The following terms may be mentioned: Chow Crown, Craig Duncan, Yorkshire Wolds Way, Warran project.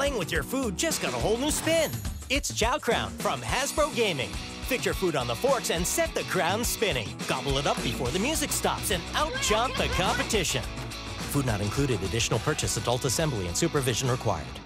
playing with your food just got a whole new spin. It's Chow Crown from Hasbro Gaming. Fit your food on the forks and set the crown spinning. Gobble it up before the music stops and out-jump the competition. Food not included. Additional purchase, adult assembly, and supervision required.